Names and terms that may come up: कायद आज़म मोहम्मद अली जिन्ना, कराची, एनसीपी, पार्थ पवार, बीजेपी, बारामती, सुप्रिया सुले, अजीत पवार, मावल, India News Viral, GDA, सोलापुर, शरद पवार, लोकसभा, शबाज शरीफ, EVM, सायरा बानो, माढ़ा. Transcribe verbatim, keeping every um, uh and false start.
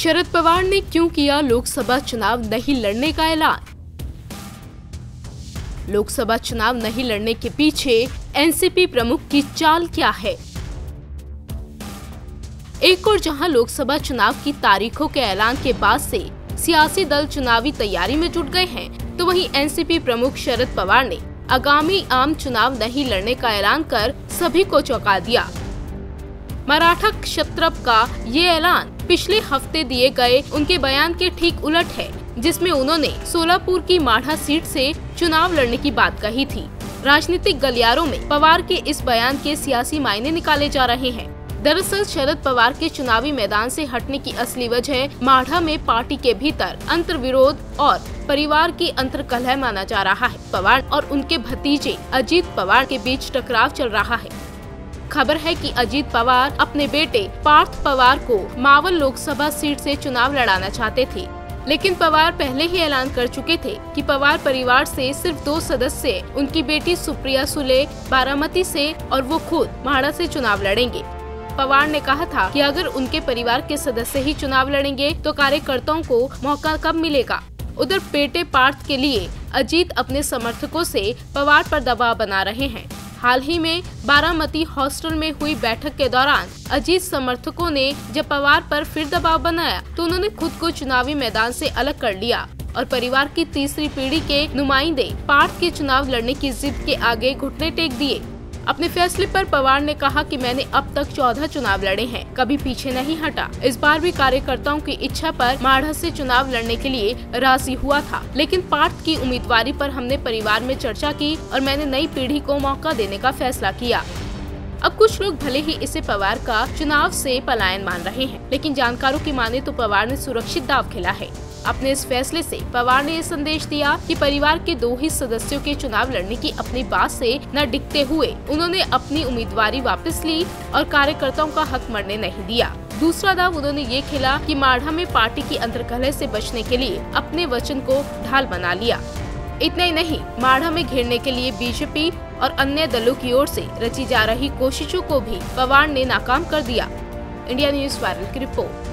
शरद पवार ने क्यों किया लोकसभा चुनाव नहीं लड़ने का ऐलान। लोकसभा चुनाव नहीं लड़ने के पीछे एनसीपी प्रमुख की चाल क्या है। एक और जहां लोकसभा चुनाव की तारीखों के ऐलान के बाद से सियासी दल चुनावी तैयारी में जुट गए हैं, तो वहीं एनसीपी प्रमुख शरद पवार ने आगामी आम चुनाव नहीं लड़ने का ऐलान कर सभी को चौंका दिया। मराठा क्षत्रप का ये ऐलान पिछले हफ्ते दिए गए उनके बयान के ठीक उलट है, जिसमें उन्होंने सोलापुर की माढ़ा सीट से चुनाव लड़ने की बात कही थी। राजनीतिक गलियारों में पवार के इस बयान के सियासी मायने निकाले जा रहे हैं। दरअसल शरद पवार के चुनावी मैदान से हटने की असली वजह माढ़ा में पार्टी के भीतर अंतर्विरोध और परिवार की अंतर्कलह माना जा रहा है। पवार और उनके भतीजे अजीत पवार के बीच टकराव चल रहा है। खबर है कि अजीत पवार अपने बेटे पार्थ पवार को मावल लोकसभा सीट से चुनाव लड़ाना चाहते थे, लेकिन पवार पहले ही ऐलान कर चुके थे कि पवार परिवार से सिर्फ दो सदस्य, उनकी बेटी सुप्रिया सुले बारामती से और वो खुद माढ़ा से चुनाव लड़ेंगे। पवार ने कहा था कि अगर उनके परिवार के सदस्य ही चुनाव लड़ेंगे तो कार्यकर्ताओं को मौका कब मिलेगा। उधर बेटे पार्थ के लिए अजीत अपने समर्थकों से पवार पर दबाव बना रहे हैं। हाल ही में बारामती हॉस्टल में हुई बैठक के दौरान अजीत समर्थकों ने जब पवार पर फिर दबाव बनाया तो उन्होंने खुद को चुनावी मैदान से अलग कर लिया और परिवार की तीसरी पीढ़ी के नुमाइंदे पार्थ के चुनाव लड़ने की जिद के आगे घुटने टेक दिए। अपने फैसले पर पवार ने कहा कि मैंने अब तक चौदह चुनाव लड़े हैं, कभी पीछे नहीं हटा। इस बार भी कार्यकर्ताओं की इच्छा पर माढ़ा से चुनाव लड़ने के लिए राजी हुआ था, लेकिन पार्थ की उम्मीदवारी पर हमने परिवार में चर्चा की और मैंने नई पीढ़ी को मौका देने का फैसला किया। अब कुछ लोग भले ही इसे पवार का चुनाव से पलायन मान रहे हैं, लेकिन जानकारों की माने तो पवार ने सुरक्षित दाव खेला है। अपने इस फैसले से पवार ने ये संदेश दिया कि परिवार के दो ही सदस्यों के चुनाव लड़ने की अपनी बात से न डिगते हुए उन्होंने अपनी उम्मीदवारी वापस ली और कार्यकर्ताओं का हक मरने नहीं दिया। दूसरा दाव उन्होंने ये खेला कि माढ़ा में पार्टी की अंतर्कलह से बचने के लिए अपने वचन को ढाल बना लिया। इतना ही नहीं, माढ़ा में घेरने के लिए बीजेपी और अन्य दलों की ओर से रची जा रही कोशिशों को भी पवार ने नाकाम कर दिया। इंडिया न्यूज़ वायरल की रिपोर्ट।